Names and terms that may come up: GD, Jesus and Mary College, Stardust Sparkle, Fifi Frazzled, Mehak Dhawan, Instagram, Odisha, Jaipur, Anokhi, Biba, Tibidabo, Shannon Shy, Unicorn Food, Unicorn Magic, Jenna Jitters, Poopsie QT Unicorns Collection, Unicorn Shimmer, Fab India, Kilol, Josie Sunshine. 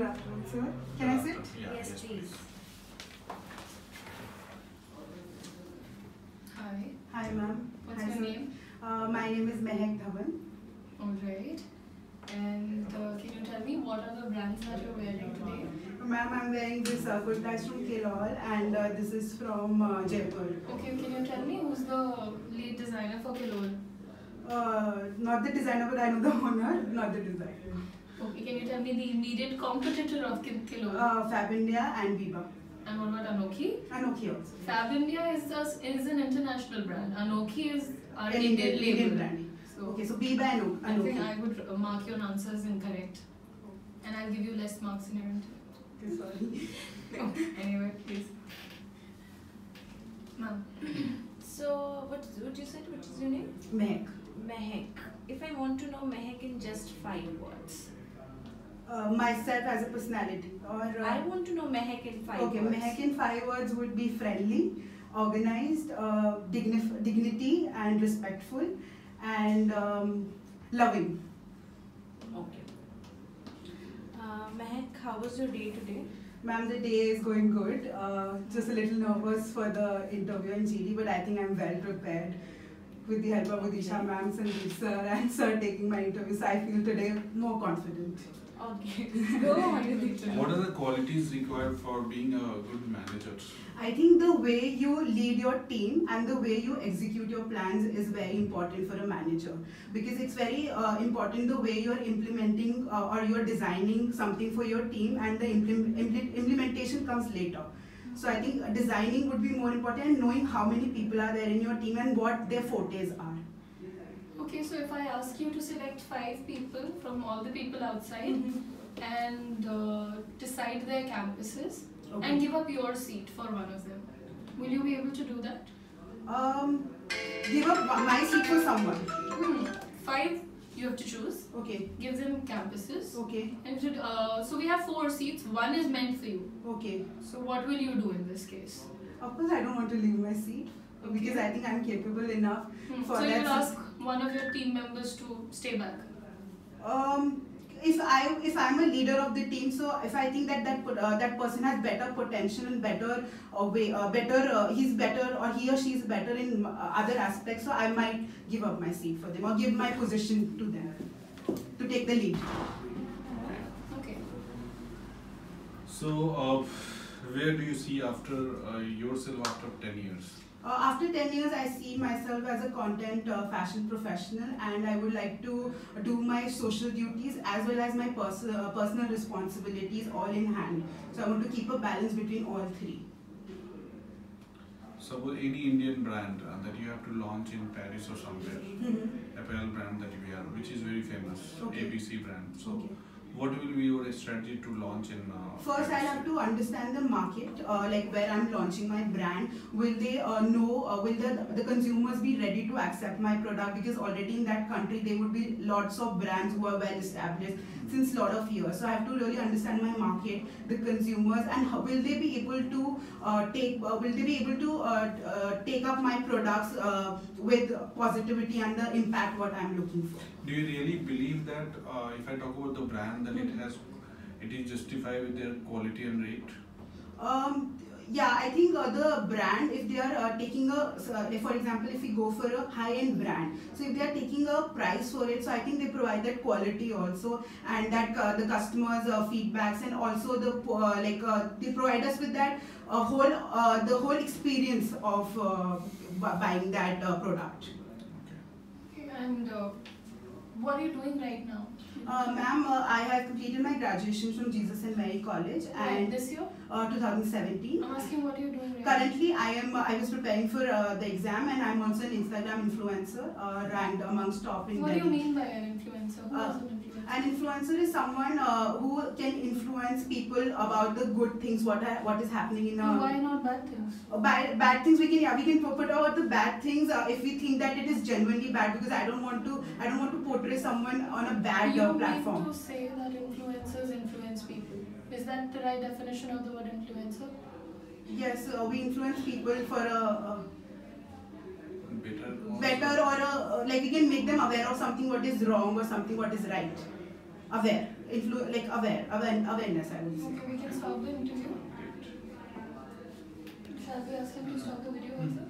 afternoon. Good afternoon, sir. Can I sit? Yeah, yes, please. Hi. Hi, ma'am. What's your name? My name is Mehak Dhawan. Alright. And can you tell me what are the brands that you're wearing today? Ma'am, I'm wearing this kurta from Kilol and this is from Jaipur. Okay, can you tell me who's the lead designer for Kilol? Not the designer, but I know the owner, not the designer. Okay, can you tell me the immediate competitor of Kilol? Fab India and Biba. And what about Anokhi? Anokhi also. Fab India is an international brand. Anokhi is our Indian brand. So, okay, so Biba and Anokhi. I think I would mark your answers incorrect. And I'll give you less marks in your interview. Okay, sorry. Okay, anyway, please. Ma'am. So, what you said? What is your name? Mehak. Mehak. If I want to know Mehak in just 5 words. Myself as a personality, or I want to know Mehak in 5 okay, words. Mehak in 5 words would be friendly, organized, dignity and respectful, and loving. Okay. Mehak, how was your day today? Ma'am, the day is going good. Just a little nervous for the interview in GD, but I think I'm well prepared. With the help of Odisha ma'am, Sandeep sir, and sir taking my interview, so I feel today more confident. Okay. Go on. What are the qualities required for being a good manager? I think the way you lead your team and the way you execute your plans is very important for a manager, because it's very important the way you're implementing or you're designing something for your team, and the implementation comes later. So I think designing would be more important, and knowing how many people are there in your team and what their fortes are. Okay, so if I ask you to select 5 people from all the people outside and decide their campuses and give up your seat for one of them, will you be able to do that? Give up my seat for someone. 5 you have to choose. Okay. Give them campuses. Okay. And should, so we have 4 seats. 1 is meant for you. Okay. So what will you do in this case? Of course, I don't want to leave my seat because I think I'm capable enough for that. So you'll ask one of your team members to stay back. If I'm a leader of the team, so if I think that that person has better potential and better he or she is better in other aspects, so I might give up my seat for them or give my position to them to take the lead. Okay. So where do you see yourself after 10 years? After 10 years, I see myself as a content fashion professional, and I would like to do my social duties as well as my personal responsibilities all in hand. So I want to keep a balance between all 3. So any Indian brand that you have to launch in Paris or somewhere, apparel brand that we are, which is very famous, ABC brand. So. Okay. What will be your strategy to launch in? First, I'll have to understand the market, like where I'm launching my brand. Will they know, will the consumers be ready to accept my product? Because already in that country, there would be lots of brands who are well established since a lot of years. So I have to really understand my market, the consumers, and how will they be able to take up my products with positivity and the impact what I'm looking for. Do you really believe that if I talk about the brand, then it is justified with their quality and rate? Yeah, I think the brand, if they are taking a, for example, if we go for a high-end brand, so if they are taking a price for it, so I think they provide that quality also, and that the customers' feedbacks, and also the they provide us with that the whole experience of buying that product. Okay. And what are you doing right now? Ma'am, I have completed my graduation from Jesus and Mary College, and this year, 2017. I'm asking what you're doing right now. Currently, I was preparing for the exam, and I'm also an Instagram influencer, ranked amongst top in. What do you mean by an influencer? Who is an influencer? An influencer is someone who can influence people about the good things, what is happening in. Why not bad things? Bad things we can put out the bad things if we think that it is genuinely bad, because I don't want to portray someone on a bad platform. You mean to say that influencers influence people? Is that the right definition of the word influencer? Yes, we influence people for a better, or we can make them aware of something what is wrong or something what is right. Aware. like awareness, I would say. Okay, we can stop the interview. Shall we ask him to stop the video also?